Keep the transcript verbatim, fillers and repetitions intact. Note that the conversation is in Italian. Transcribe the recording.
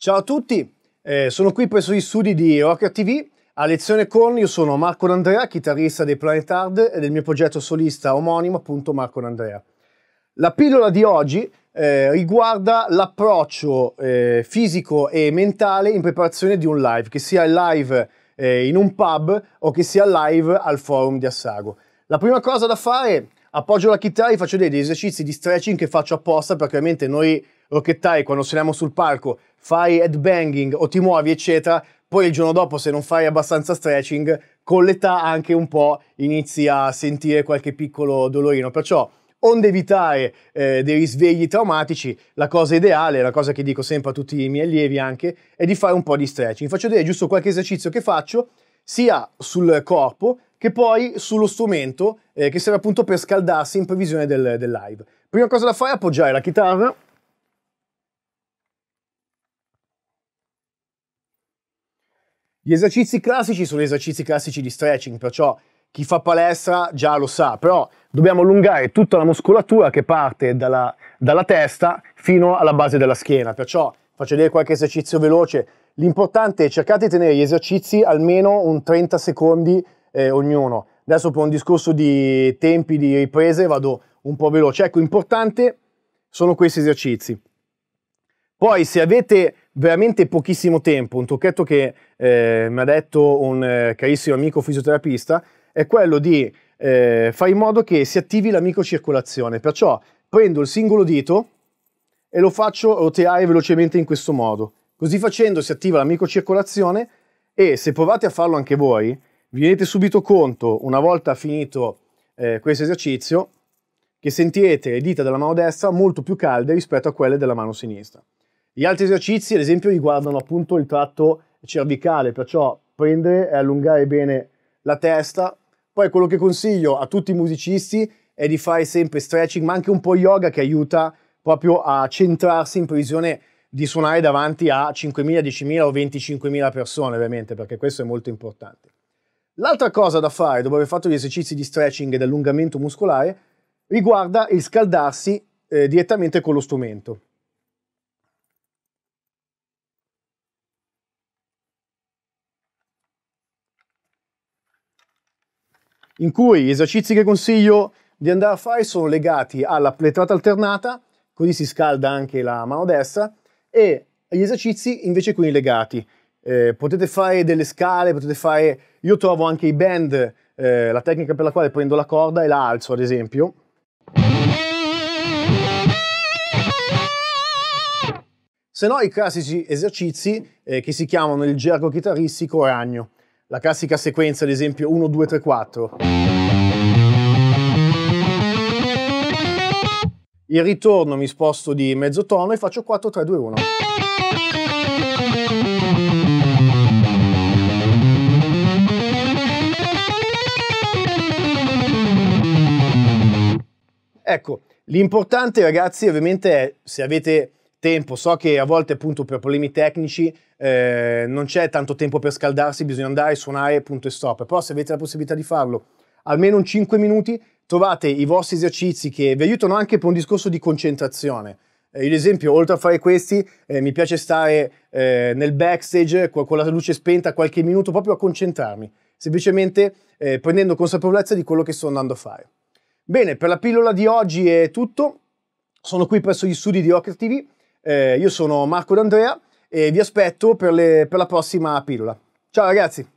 Ciao a tutti, eh, sono qui presso gli studi di Rocker ti vu a lezione con, io sono Marco D'Andrea, chitarrista dei Planet Hard e del mio progetto solista omonimo, appunto Marco D'Andrea. La pillola di oggi eh, riguarda l'approccio eh, fisico e mentale in preparazione di un live, che sia il live eh, in un pub o che sia live al forum di Assago. La prima cosa da fare, appoggio la chitarra e faccio degli esercizi di stretching che faccio apposta, perché ovviamente noi rockettai quando saliamo sul palco fai headbanging o ti muovi eccetera, poi il giorno dopo se non fai abbastanza stretching con l'età anche un po' inizi a sentire qualche piccolo dolorino, perciò onde evitare eh, dei risvegli traumatici, la cosa ideale, la cosa che dico sempre a tutti i miei allievi anche, è di fare un po' di stretching. Faccio vedere giusto qualche esercizio che faccio sia sul corpo che poi sullo strumento eh, che serve appunto per scaldarsi in previsione del, del live. Prima cosa da fare è appoggiare la chitarra . Gli esercizi classici sono gli esercizi classici di stretching, perciò chi fa palestra già lo sa, però dobbiamo allungare tutta la muscolatura che parte dalla, dalla testa fino alla base della schiena, perciò faccio vedere qualche esercizio veloce. L'importante è cercate di tenere gli esercizi almeno un trenta secondi eh, ognuno. Adesso per un discorso di tempi di riprese vado un po' veloce. Ecco, importante sono questi esercizi. Poi se avete veramente pochissimo tempo, un trucchetto che eh, mi ha detto un eh, carissimo amico fisioterapista è quello di eh, fare in modo che si attivi la microcircolazione, perciò prendo il singolo dito e lo faccio roteare velocemente in questo modo, così facendo si attiva la microcircolazione e se provate a farlo anche voi vi rendete subito conto, una volta finito eh, questo esercizio, che sentirete le dita della mano destra molto più calde rispetto a quelle della mano sinistra. Gli altri esercizi, ad esempio, riguardano appunto il tratto cervicale, perciò prendere e allungare bene la testa. Poi quello che consiglio a tutti i musicisti è di fare sempre stretching, ma anche un po' yoga, che aiuta proprio a centrarsi in previsione di suonare davanti a cinquemila, diecimila o venticinquemila persone, ovviamente, perché questo è molto importante. L'altra cosa da fare, dopo aver fatto gli esercizi di stretching ed allungamento muscolare, riguarda il scaldarsi eh, direttamente con lo strumento. In cui gli esercizi che consiglio di andare a fare sono legati alla pletrata alternata, così si scalda anche la mano destra, e gli esercizi invece qui legati. Eh, potete fare delle scale, potete fare... Io trovo anche i bend, eh, la tecnica per la quale prendo la corda e la alzo, ad esempio. Se no i classici esercizi eh, che si chiamano nel gergo chitarristico ragno. La classica sequenza, ad esempio, uno, due, tre, quattro. Il ritorno mi sposto di mezzo tono e faccio quattro, tre, due, uno. Ecco, l'importante ragazzi ovviamente è, se avete tempo, so che a volte appunto per problemi tecnici eh, non c'è tanto tempo per scaldarsi, bisogna andare a suonare punto e stop, però se avete la possibilità di farlo almeno in cinque minuti trovate i vostri esercizi che vi aiutano anche per un discorso di concentrazione. eh, io ad esempio oltre a fare questi eh, mi piace stare eh, nel backstage con la luce spenta qualche minuto proprio a concentrarmi, semplicemente eh, prendendo consapevolezza di quello che sto andando a fare. Bene, per la pillola di oggi è tutto, sono qui presso gli studi di Rocker ti vu. Eh, io sono Marco D'Andrea e vi aspetto per, le, per la prossima pillola. Ciao ragazzi!